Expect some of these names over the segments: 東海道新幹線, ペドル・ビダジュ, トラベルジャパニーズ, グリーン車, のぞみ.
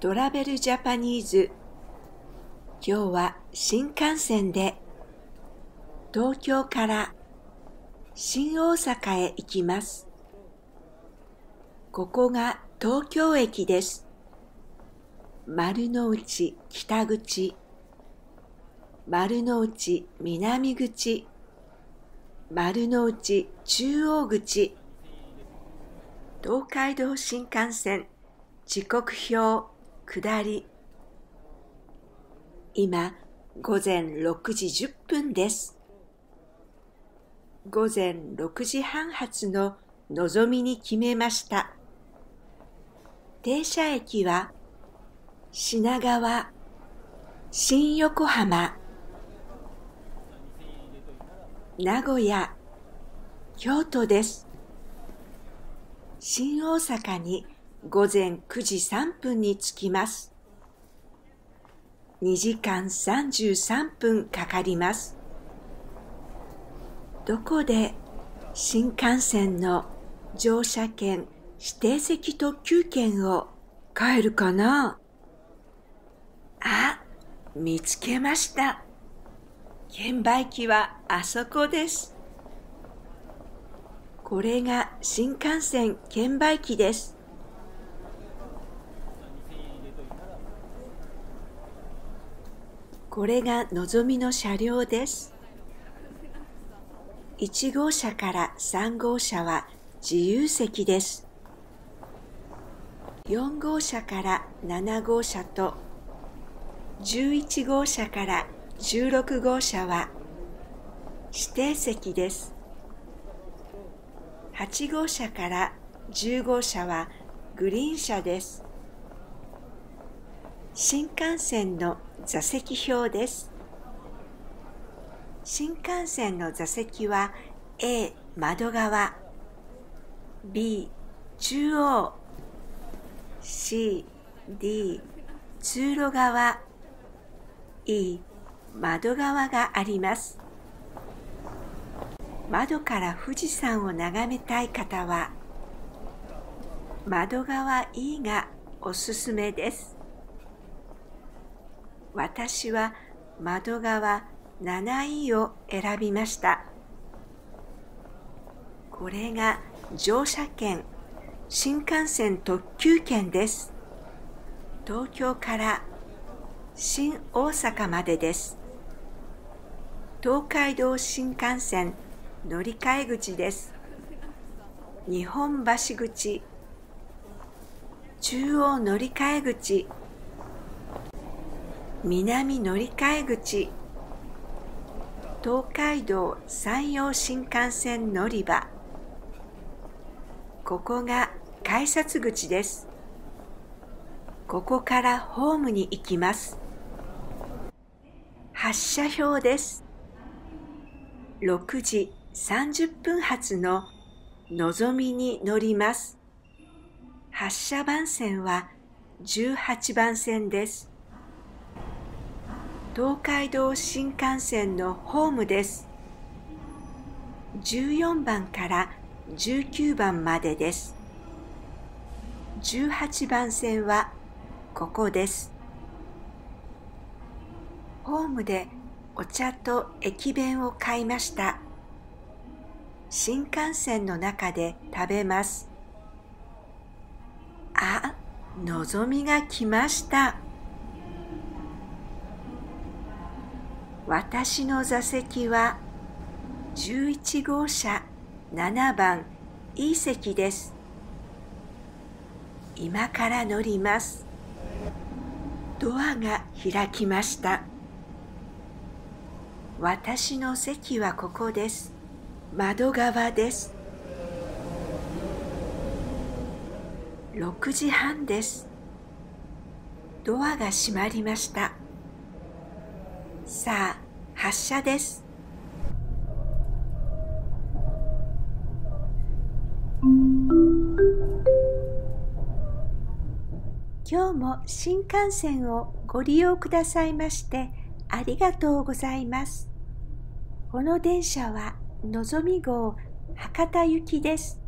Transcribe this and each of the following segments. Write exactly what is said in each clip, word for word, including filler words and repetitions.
トラベルジャパニーズ。今日は新幹線で東京から新大阪へ行きます。ここが東京駅です。丸の内北口、丸の内南口、丸の内中央口、東海道新幹線時刻表下り。今、午前ろくじじゅっぷんです。午前ろくじはん発ののぞみに決めました。停車駅は品川、新横浜、名古屋、京都です。新大阪に午前くじさんぷんに着きます。にじかんさんじゅうさんぷんかかります。どこで新幹線の乗車券、指定席特急券を買えるかな？あ、見つけました。券売機はあそこです。これが新幹線券売機です。これがのぞみの車両です。いち号車からさん号車は自由席です。よん号車からなな号車とじゅういち号車からじゅうろく号車は指定席です。はち号車からじゅう号車はグリーン車です。新幹線の座席表です。新幹線の座席は A 窓側、B 中央、C、D 通路側、E 窓側があります。窓から富士山を眺めたい方は、窓側 E がおすすめです。私は窓側 ななイー を選びました。これが乗車券、新幹線特急券です。東京から新大阪までです。東海道新幹線乗り換え口です。日本橋口、中央乗り換え口、南乗り換え口、東海道山陽新幹線乗り場。ここが改札口です。ここからホームに行きます。発車表です。ろくじさんじゅっぷん発ののぞみに乗ります。発車番線はじゅうはちばん線です。東海道新幹線のホームです。じゅうよんばんからじゅうきゅうばんまでです。じゅうはちばん線はここです。ホームでお茶と駅弁を買いました。新幹線の中で食べます。あ、のぞみが来ました。私の座席はじゅういち号車ななばん E 席です。今から乗ります。ドアが開きました。私の席はここです。窓側です。ろくじはんです。ドアが閉まりました。さあ、発車です。今日も新幹線をご利用くださいましてありがとうございます。この電車はのぞみ号博多行きです。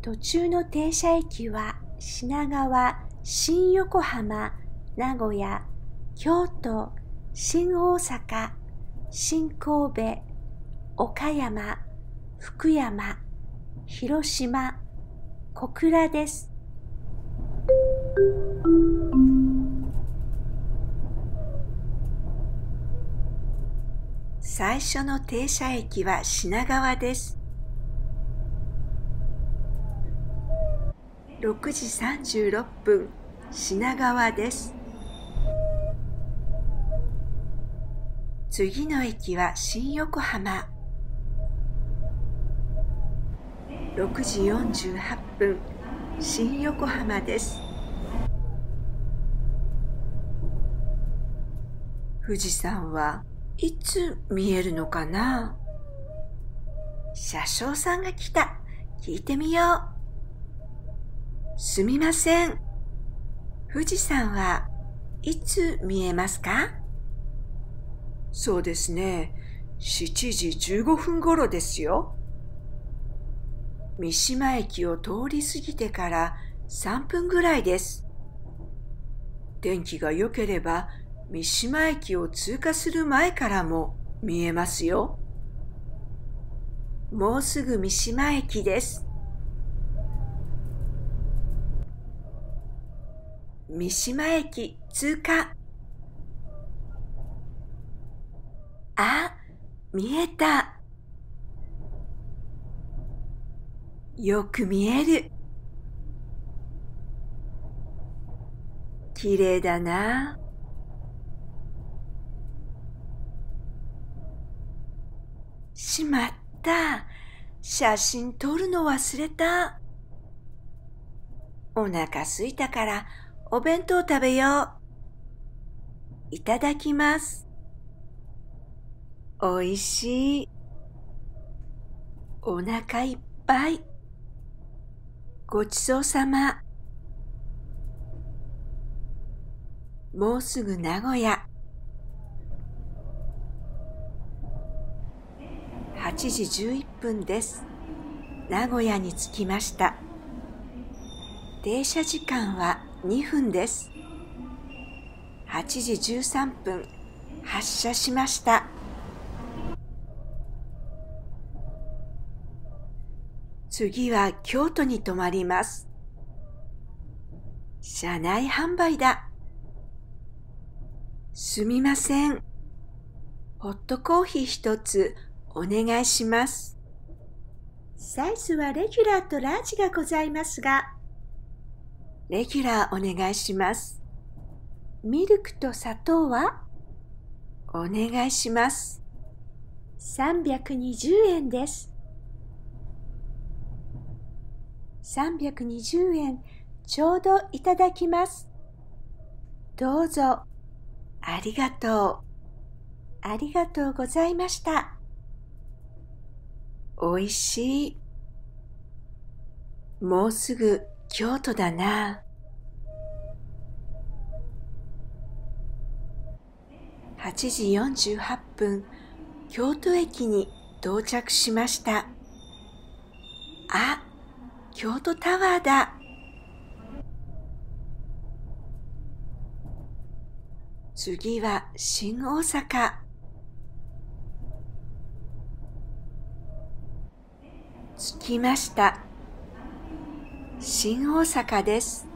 途中の停車駅は品川新横浜、名古屋、京都、新大阪、新神戸、岡山、福山、広島、小倉です。最初の停車駅は品川です。ろくじさんじゅうろっぷん、品川です。次の駅は新横浜。ろくじよんじゅうはっぷん、新横浜です。富士山はいつ見えるのかな？車掌さんが来た。聞いてみよう。すみません。富士山はいつ見えますか？そうですね。しちじじゅうごふん頃ですよ。三島駅を通り過ぎてからさんぷんぐらいです。天気が良ければ三島駅を通過する前からも見えますよ。もうすぐ三島駅です。三島駅通過。あ、見えた。よく見える。きれいだな。しまった。写真撮るの忘れた。お腹すいたからお弁当食べよう。いただきます。おいしい。お腹いっぱい。ごちそうさま。もうすぐ名古屋。はちじじゅういっぷんです。名古屋に着きました。停車時間はにふんです。はちじじゅうさんぷん、発車しました。次は京都に泊まります。車内販売だ。すみません。ホットコーヒー一つお願いします。サイズはレギュラーとラージがございますが、レギュラーお願いします。ミルクと砂糖はお願いします。さんびゃくにじゅうえんです。さんびゃくにじゅうえんちょうどいただきます。どうぞ。ありがとう。ありがとうございました。おいしい。もうすぐ京都だな。はちじよんじゅうはっぷん、京都駅に到着しました。あ、京都タワーだ。次は新大阪。着きました。新大阪です。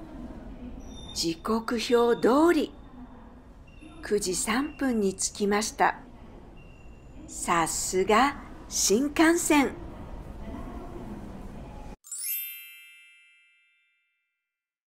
時刻表通り、くじさんぷんに着きました。さすが新幹線。